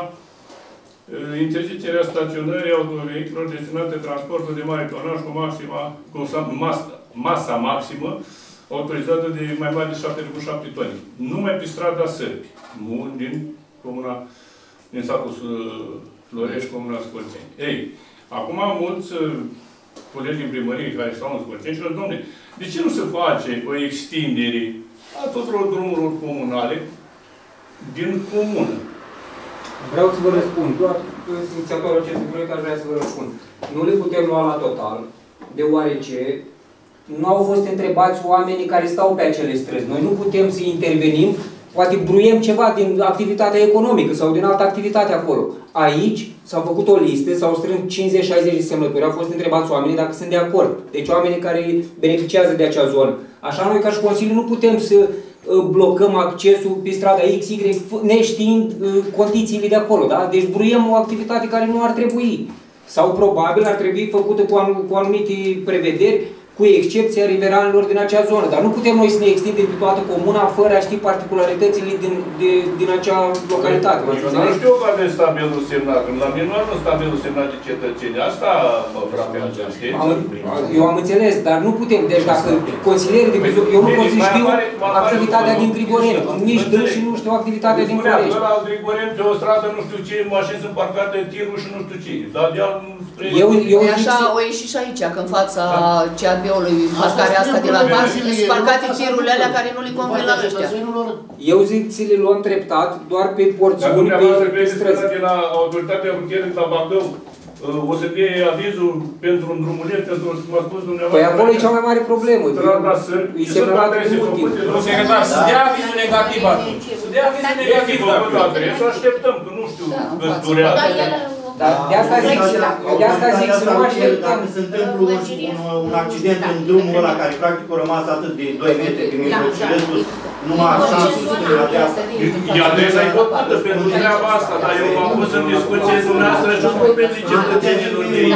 interzicerea staționării autovehiculelor destinate transportului de mare tonaj cu maxima, cu masa maximă autorizată de mai mare de șapte virgulă șapte tone. Numai pe strada Sârbi, din comuna din satul Florești, comuna Scorțeni. Ei, acum mulți colegi din primărie care stau în Scorțeni și zic, dom'le, de ce nu se face o extindere a tuturor drumurilor comunale din comună? Vreau să vă răspund, doar că inițiatorul acestui proiect ar vrea să vă răspund. Nu le putem lua la total, deoarece nu au fost întrebați oamenii care stau pe acele străzi. Noi nu putem să intervenim, poate bruiem ceva din activitatea economică sau din altă activitate acolo. Aici s-au făcut o listă, s-au strâns cincizeci șaizeci de semnături, au fost întrebați oamenii dacă sunt de acord. Deci oamenii care beneficiază de acea zonă. Așa noi ca și Consiliu nu putem să blocăm accesul pe strada X Y neștiind uh, condițiile de acolo, da? Deci bruiem o activitate care nu ar trebui. Sau probabil ar trebui făcută cu, anum cu anumite prevederi cu excepția riveranilor din acea zonă. Dar nu putem noi să ne extindem pe toată comuna fără a ști particularitățile din, de, din acea localitate. Eu nu știu că avem stabilul semnat, când la mine nu avem stabilul semnat de cetățeni. Asta mă frapează, știți? Eu am înțeles, dar nu putem. Deci dacă consilierii de Bizuc, eu nu pot să știu activitatea din Grigoreni. Nici dâns și nu știu activitatea din Corești. Spunea, ăla Grigoreni, pe o stradă, nu știu ce, mașini sunt parcate, tiruri și nu știu ce. Dar de-al spre... E așa, o ieși și aici, că în fața cea ului parcarea asta de la parc și sparcate tirurile alea care nu le convine la ăștia. Eu zic să le luăm treptat, doar pe porțiuni, pe străzi. Dacă de la autoritatea rutieră de la Bacău, o să fie avizul pentru un drumuleț, pentru cum a spus dumneavoastră. Păi acolo e cea mai mare problemă. E semnat ultim. Secretar, să dea avizul negativ atunci. Să dea avizul negativ atunci. Să așteptăm, că nu știu că durează. Dar de asta zic, de asta zic să nu așteptăm. Dacă se întâmplă un accident în drumul ăla, care practic a rămas atât de doi metri din mijlocul, numai așa, susținere la de asta. Iar de asta e hotărâtă pentru treaba asta, dar eu m-am pus în discuție dumneavoastră și nu pentru cetățenilor ei.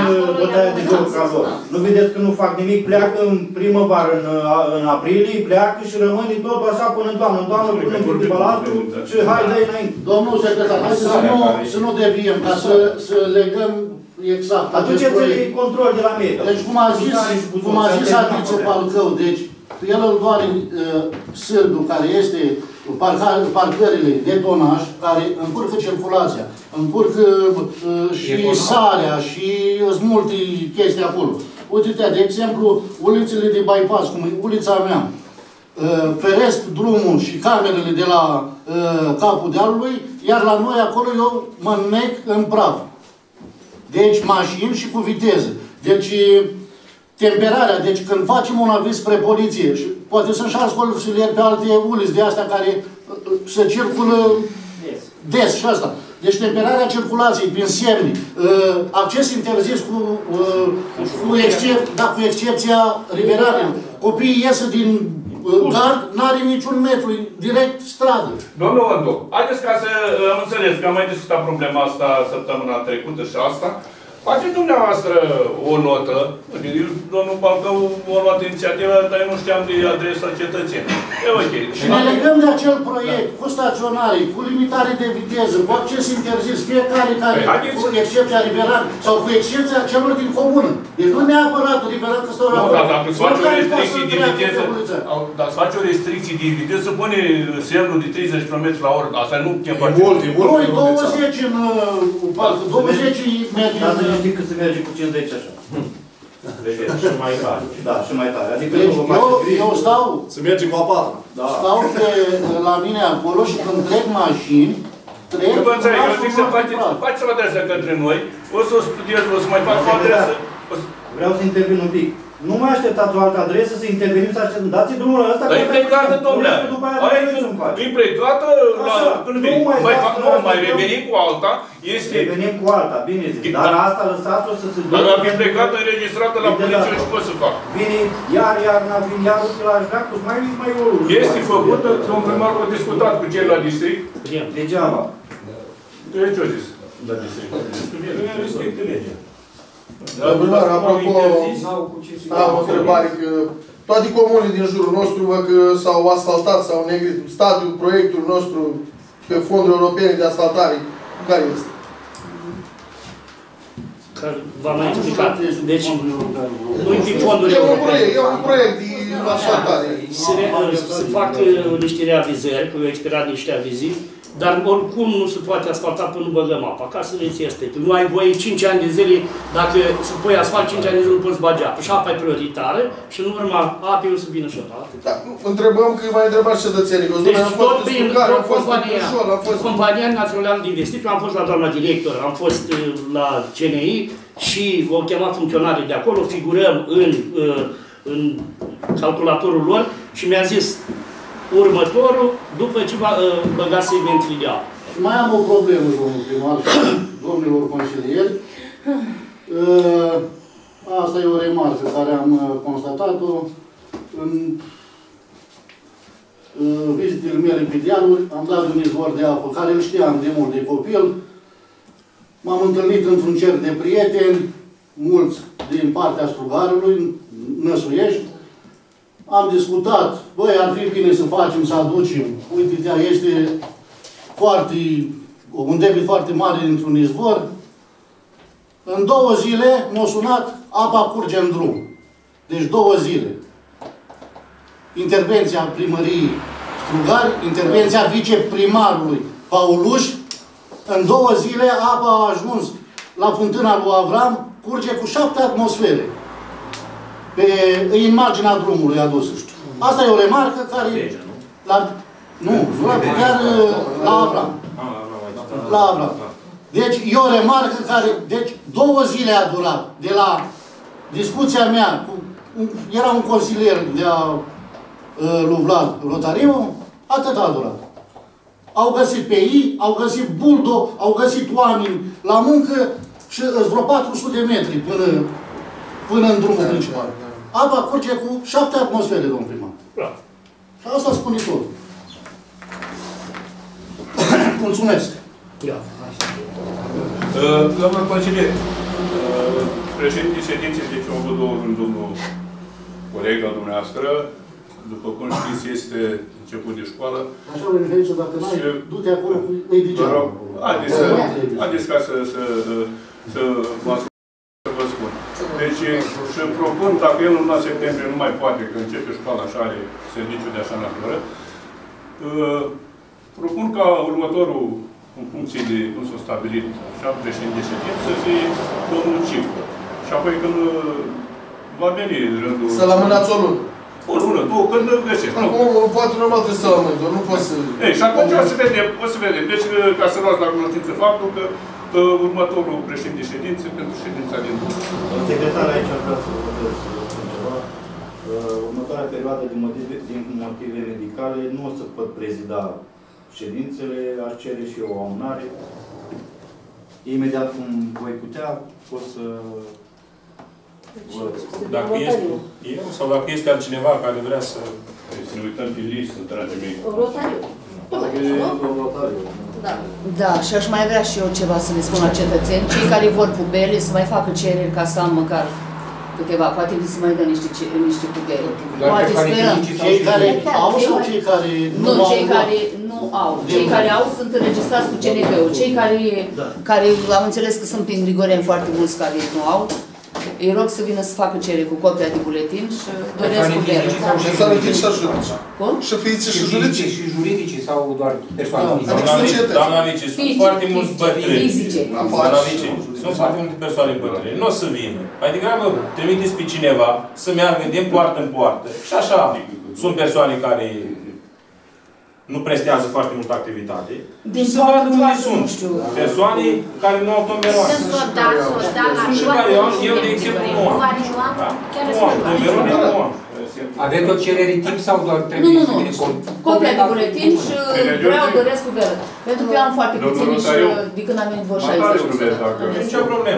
Nu vedeți că nu fac nimic, pleacă în primăvară, în aprilie, pleacă și rămâne tot așa până în toamnă. În toamnă până în palatul și hai, dă-i înainte. Domnul secretar, să nu deviem, ca să să legăm exact. Aduceți control de la mediu. Deci, cum a zis, cum a zis Adiță Palcău, deci, el îl doare uh, sârdul care este parcările de tonaj, care încurcă circulația, încurcă uh, și sarea și sunt multe chestii acolo. Uite-te, de exemplu, ulițele de bypass, cum e ulița mea, uh, feresc drumul și camerele de la uh, capul dealului, iar la noi acolo eu mă înnec în praf. Deci mașini și cu viteză. Deci temperarea, deci când facem un aviz spre poliție, și poate sunt și ascultători pe alte uliți de astea care se circulă des, des și asta. Deci temperarea circulației prin semne, acces interzis cu, cu, excep, da, cu excepția riveranilor. Copiii iese din dar n-are niciun metru, direct stradă. Domnul Andu, haideți ca să am înțeles, că am mai discutat problema asta săptămâna trecută și asta. Faceți dumneavoastră o notă. Domnul Balcău a luat inițiativa, dar eu nu știam de adresa cetățenilor. E ok. Și ne legăm de acel proiect, da, cu staționare, cu limitare de viteză, cu acces interzis, fiecare care, cu excepția riveran, sau cu excepția celor din comună. Deci nu neapărat riveran că stau la urmă. Dacă îți faci o restricție de viteză, dacă îți faci o restricție de viteză, se pune semnul de treizeci de kilometri la oră. Asta nu e foarte mult. Nu, e douăzeci în douăzeci metri. Nu știi că se merge cu cincizeci așa. Vedeți, și mai tare. Da, și mai tare. Adică eu stau... Se merge cu apa. Stau la mine acolo și când trec mașini, trec... Că vă înțeleg, eu zic să faceți o adresă către noi, o să o studiez, o să mai fac o adresă. Vreau să intervin un pic. Nu mai așteptați o altă adresă să intervenim, să așteptați. Dați-i drumul ăsta... Dar e plecată, domnule. E plecată la... Mai revenim cu alta. Revenim cu alta, bine zic. Dar asta lăsați-o să se ducă... Dar dacă e plecată, înregistrată la poliție, și pot să fac. Vine iar, iar, n-a vin, iar, uite la aș vrea, cu mai mici, mai urmă. Este făcută, domnul primar a discutat cu cei la district. Degeaba. De ce-o zis? La district. Respectă legea. Doamna, apropo, am o întrebare, că toate comunile din jurul nostru văd că s-au asfaltat, s-au negrit. Stadiul proiectul nostru pe fonduri europene de asfaltare, care este? V-am mai explicat. Deci, e un proiect, e un proiect de asfaltare. Se fac niște reavizări, că au expirat niște avizii. Dar oricum nu se poate asfalta până nu băgăm apa. Ca să veți este. Nu ai voie cinci ani de zile, dacă să pui asfalt cinci ani de zile, nu poți bagi apă. Și apa e prioritară și în urma apei o să vină și ăla. Da, întrebăm că mai întrebați cetățenii. Deci am tot prin compania, fost... Compania Națională de Investiții, am fost la doamna director, am fost la C N I și au chemat funcționarii de acolo, figurăm în, în calculatorul lor și mi-a zis următorul, după ce va băga segmentul de apă. Mai am o problemă, domnul primar, domnilor consilieri. Asta e o remarcă care am constatat-o în vizitele mele pe dealuri. Am dat un izvor de apă, care îl știam de mult de copil. M-am întâlnit într-un cerc de prieteni, mulți din partea Strugarului, Năsuiești, am discutat, băi, ar fi bine să facem, să aducem. Uite, este foarte, un debit foarte mare dintr-un izvor. În două zile m-a sunat, apa curge în drum. Deci două zile. Intervenția primăriei Strugari, intervenția viceprimarului Pauluș, în două zile apa a ajuns la fântâna lui Avram, curge cu șapte atmosfere. Pe, în marginea drumului adusă. Asta e o remarcă care... Deja, nu? La, nu, la, chiar la Avram. La Avram. Deci e o remarcă care... Deci două zile a durat. De la discuția mea cu... Era un consilier de a lui Vlad Rotariu, atât a durat. Au găsit P I, au găsit buldo, au găsit oameni la muncă și vreo patru sute de metri până, până în drumul principal. Apa curge cu șapte atmosfere, domn primar. Bravo. Și asta spune tot. Mulțumesc. Doamna consilier, președintele ședinței, deci am avut două luni domnul coleg al dumneavoastră. După cum știți, este început de școală. Așa o referință, dacă n-ai, du-te acolo cu edigeam. Haideți ca să vă spun. Deci, și propun, dacă el în luna septembrie nu mai poate, că începe școala, așa are serviciul de așa natură, propun ca următorul, în funcție de cum s-a stabilit, șaptezeci și cinci de ședințe, să fie domnul Cifru. Și apoi când va veni rândul... Să la mânați o lună. O lună, două, când îl găsesc. Poate normal trebuie să-l amânt, nu poți să... Ei, și atunci o să vedem, o să vedem. Deci, ca să luați la cunoștință faptul că următorul președinte de ședință pentru ședința din urmă. Secretar, aici aș vrea să vă vorbesc ceva. Următoarea perioadă din motive medicale nu o să pot prezida ședințele, aș cere și eu o amânare. Imediat cum voi putea, o să... Dacă este eu sau dacă este altcineva care vrea să... Să ne uităm pe listă, dragii mei. Rotariu. Da, și aș mai vrea și eu ceva să le spun la cetățeni. Cei care vor pubele să mai facă cereri ca să am măcar câteva. Poate să mai dă niște pubele. Poate sperăm. Cei care au sau cei care nu au? Nu, cei care nu au. Cei care au sunt înregistrați cu C N P-ul. Cei care, am înțeles că sunt prin Grigoreni foarte mulți care nu au. Îi rog să vină să facă cere cu copia de buletin și doresc cu ele. Și să fiți și juridici. Cum? Și fiți și juridici. Și juridici sau doar de familie. Doamna Alice, sunt foarte mulți bătrâni. Doamna Alice, sunt foarte multe persoane bătrâni. Nu o să vină. Mai degrabă trimiteți pe cineva să meargă din poartă în poartă. Și așa sunt persoane care nu prestează foarte multă activitate. Deci să vadă unde sunt persoane care nu au tomberoane. Și care eu, eu de exemplu, nu am. Nu am, tomberoane nu am. Aveți o cerere timp sau doar trebuie să ține cont? Copia de buletin și vreau, doresc cu veră. Pentru că eu am foarte puțini și de când am venit vor șaizeci.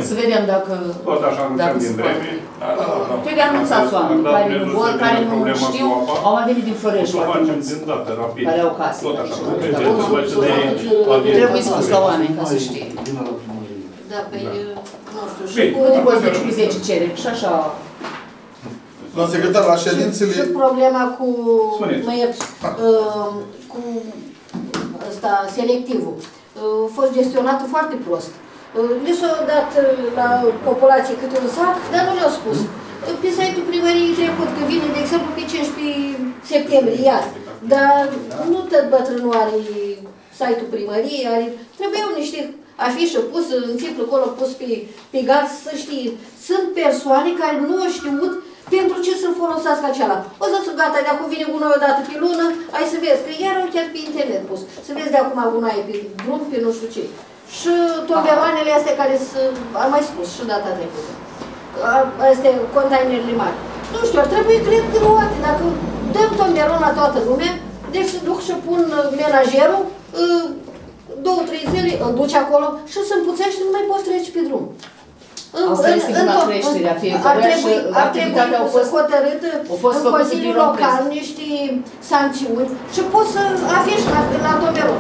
Să vedem dacă se poate. Trebuie anunțați oameni care nu vor, care nu știu, au mai venit din Florești foarte mulți, care au case. Trebuie spus la oameni ca să știe. Da, păi, nu știu, și cu zece cereri și așa... La secretar, la ședințele... Și problema cu... cu... ăsta, selectivul. A fost gestionat foarte prost. Le s-au dat la populație câte un sac, dar nu le-au spus. Pe site-ul primăriei trecut, că vine, de exemplu, pe cincisprezece septembrie, iar. Dar nu tot bătrânul are site-ul primăriei, are... Trebuiau niște afișe pus, în țiplu acolo pus pe, pe gaz, să știe. Sunt persoane care nu au știut pentru ce să-l folosească acela. O să sunt gata, de acum vine gunoi odată pe lună, hai să vezi, că iar au chiar pe internet pus. Să vezi de acum gunoi pe drum, pe nu știu ce. Și tomberoanele astea care sunt, am mai spus și data trecută. Astea, containerile mari. Nu știu, ar trebui, cred, gâluate. Dacă dăm tomberon la toată lumea, deci se duc și pun menajerul, două, trei zile, îl duci acolo și se împuțește și nu mai poți trece pe drum. Asta este din la creșterea fiecăruia și activitatea au fost hotărâtă în Consiliul Local niște sancțiuni și poți să afiși la tomberon.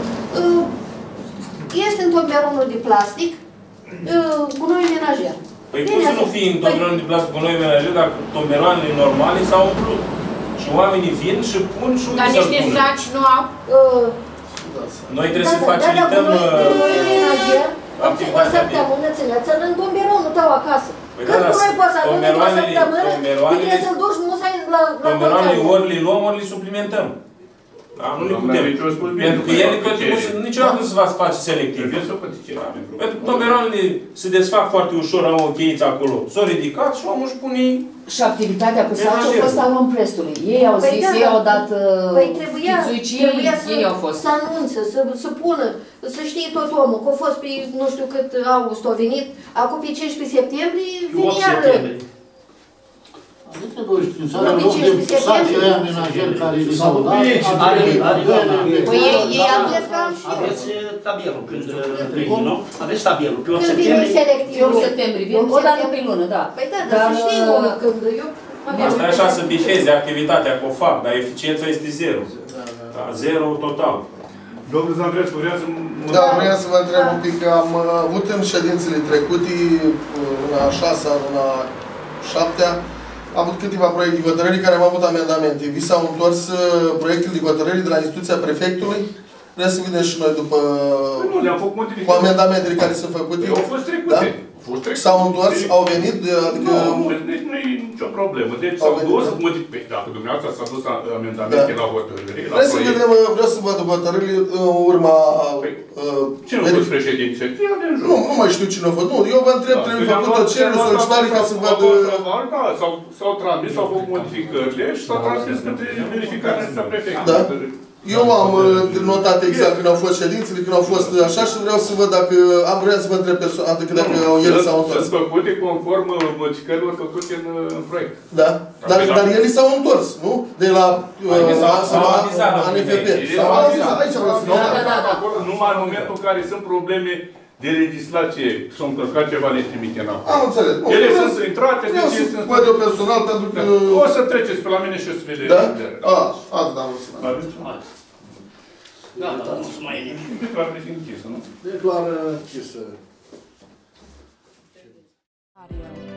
Este în tomberonul de plastic, gunoiul menajer. Păi cum să nu fie în tombeloane de plasă cu noi menajeri, dacă tombeloanele normale s-au umplut. Și oamenii vin și pun și unde să-l pună. Dar nici de saci nu au... Noi trebuie să facilităm... O săptămână țineți să-l în tomberou, nu dau acasă. Cât nu mai poți să ajungi într-o săptămână, trebuie să-l duci musai la... Tombeloanele ori le luăm, ori le suplimentăm. Nu le putem. Pentru că ele niciodată nu se va face selectiv. Pentru că tomberoanele se desfac foarte ușor, au o cheiță acolo. S-au ridicat și omul își pune... Și activitatea cu saci a fost salon presului. Ei au zis, ei au dat fițuicii, ei au fost. Să anunță, să pună, să știe tot omul, că a fost pe nu știu cât august, a venit, acum pe cincisprezece septembrie, vine iară. Adică, doi, în țara, loc de sacile aia menajeri care le s-au dat, aveți tabelul când vine, nu? Aveți tabelul, pe opt septembrie, vine o dată pe lună, da. Păi da, dar să știi omul când eu... Asta e așa să bifeze activitatea, că o fac, dar eficiența este zero. Zero total. Domnul Zambrețcu, vreau să mă... Da, vreau să vă întreb un pic, că am avut în ședințele trecute, la șasea, la șaptea, am avut câteva proiecte de hotărâri care au avut amendamente. Vi s-au întors proiectele de hotărâri de la instituția prefectului? Vreau să vedem și noi după... Păi nu, le-am făcut modificări. Cu amendamentele care sunt făcute. Au fost trecute. S-au întors, au venit, adică... Nu, deci nu e nicio problemă. Deci s-au dus modificări. Dacă dumneavoastră s-au dus amendamente la hotărâri, la proiecte... Vreau să văd după hotărârile urma... Cine a fost președinte? Nu, nu mai știu cine a fost. Nu, eu vă întreb, trebuie făcută cerere, solicitare ca să văd... S-au transmis, s-au făcut modificările și s-au transmis către verificare în instituția prefectului. Eu am notat exact când au fost ședințele, când au fost așa și vreau să văd dacă am vrea să vă întreb persoana, adică dacă ele s-au întors. Sunt făcute conform modificărilor făcute în proiect. Da. Dar ele s-au întors, nu? De la A N F P. S-au avizat aici. Numai în momentul în care sunt probleme de legislație, s-au încărcat ceva le trimite înapoi. Am înțeles. Ele sunt intrate, deci ei sunt... Vreau să văd eu personal, pentru că... O să treceți pe la mine și o să vedeți. Da? A, atât am înțeles. Da, dar nu se mai e nimic. Declară fiind închisă, nu? Declară închisă.